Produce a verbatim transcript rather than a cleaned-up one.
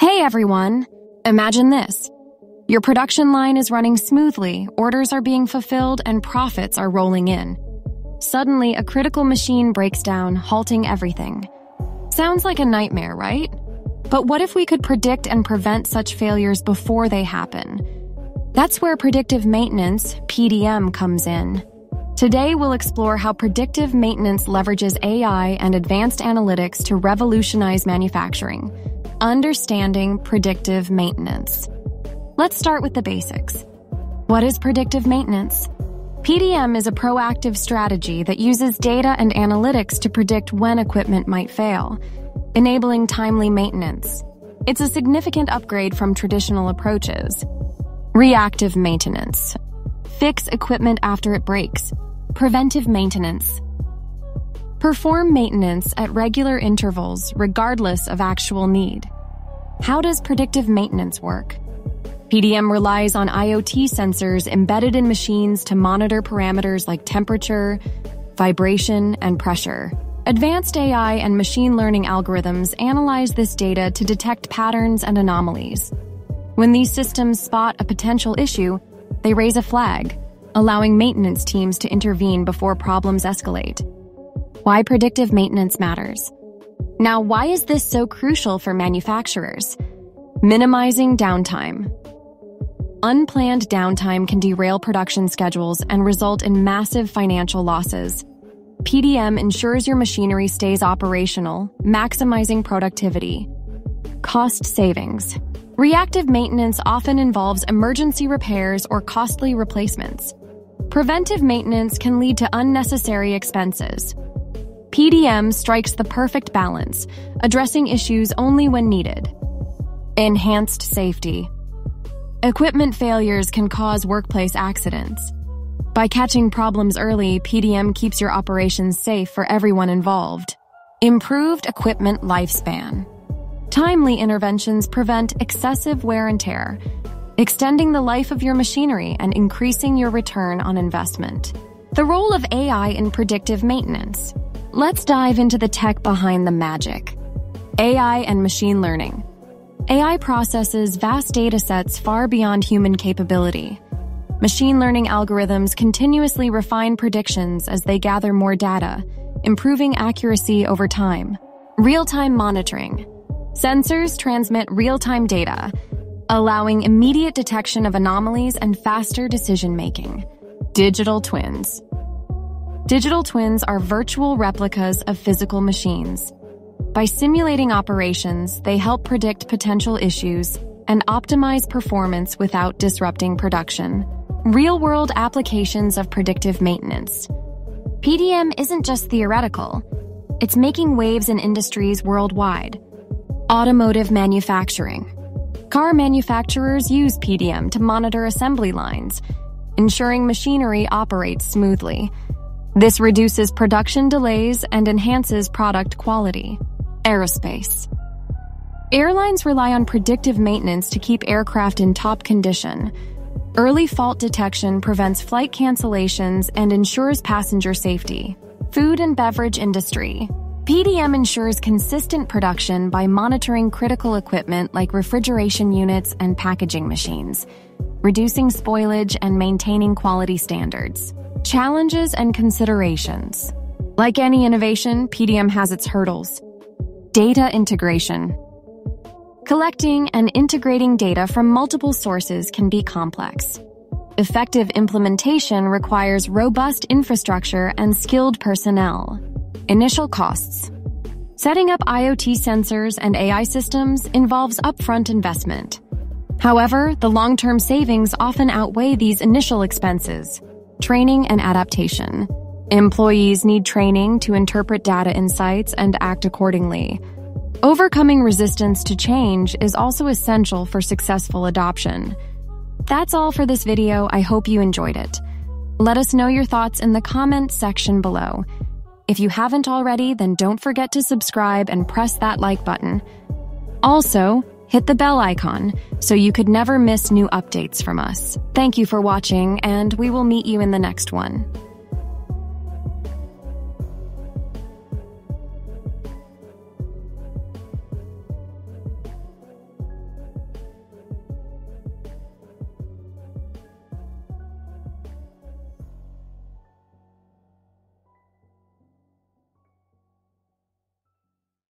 Hey everyone! Imagine this. Your production line is running smoothly, orders are being fulfilled, and profits are rolling in. Suddenly, a critical machine breaks down, halting everything. Sounds like a nightmare, right? But what if we could predict and prevent such failures before they happen? That's where predictive maintenance, P D M, comes in. Today, we'll explore how predictive maintenance leverages A I and advanced analytics to revolutionize manufacturing. Understanding predictive maintenance. Let's start with the basics. What is predictive maintenance? P D M is a proactive strategy that uses data and analytics to predict when equipment might fail, enabling timely maintenance. It's a significant upgrade from traditional approaches. Reactive maintenance. Fix equipment after it breaks. Preventive maintenance. Perform maintenance at regular intervals, regardless of actual need. How does predictive maintenance work? P D M relies on I O T sensors embedded in machines to monitor parameters like temperature, vibration, and pressure. Advanced A I and machine learning algorithms analyze this data to detect patterns and anomalies. When these systems spot a potential issue, they raise a flag, allowing maintenance teams to intervene before problems escalate. Why predictive maintenance matters. Now, why is this so crucial for manufacturers? Minimizing downtime. Unplanned downtime can derail production schedules and result in massive financial losses. P D M ensures your machinery stays operational, maximizing productivity. Cost savings. Reactive maintenance often involves emergency repairs or costly replacements. Preventive maintenance can lead to unnecessary expenses. P D M strikes the perfect balance, addressing issues only when needed. Enhanced safety. Equipment failures can cause workplace accidents. By catching problems early, P D M keeps your operations safe for everyone involved. Improved equipment lifespan. Timely interventions prevent excessive wear and tear, extending the life of your machinery and increasing your return on investment. The role of A I in predictive maintenance. Let's dive into the tech behind the magic. A I and machine learning. A I processes vast data sets far beyond human capability. Machine learning algorithms continuously refine predictions as they gather more data, improving accuracy over time. Real-time monitoring. Sensors transmit real-time data, allowing immediate detection of anomalies and faster decision-making. Digital twins. Digital twins are virtual replicas of physical machines. By simulating operations, they help predict potential issues and optimize performance without disrupting production. Real-world applications of predictive maintenance. P D M isn't just theoretical. It's making waves in industries worldwide. Automotive manufacturing. Car manufacturers use P D M to monitor assembly lines, ensuring machinery operates smoothly. This reduces production delays and enhances product quality. Aerospace. Airlines rely on predictive maintenance to keep aircraft in top condition. Early fault detection prevents flight cancellations and ensures passenger safety. Food and beverage industry. P D M ensures consistent production by monitoring critical equipment like refrigeration units and packaging machines, reducing spoilage and maintaining quality standards. Challenges and considerations. Like any innovation, P D M has its hurdles. Data integration. Collecting and integrating data from multiple sources can be complex. Effective implementation requires robust infrastructure and skilled personnel. Initial costs. Setting up I O T sensors and A I systems involves upfront investment. However, the long-term savings often outweigh these initial expenses. Training and adaptation. Employees need training to interpret data insights and act accordingly. Overcoming resistance to change is also essential for successful adoption. That's all for this video. I hope you enjoyed it. Let us know your thoughts in the comments section below. If you haven't already, then don't forget to subscribe and press that like button. Also, hit the bell icon so you could never miss new updates from us. Thank you for watching, and we will meet you in the next one.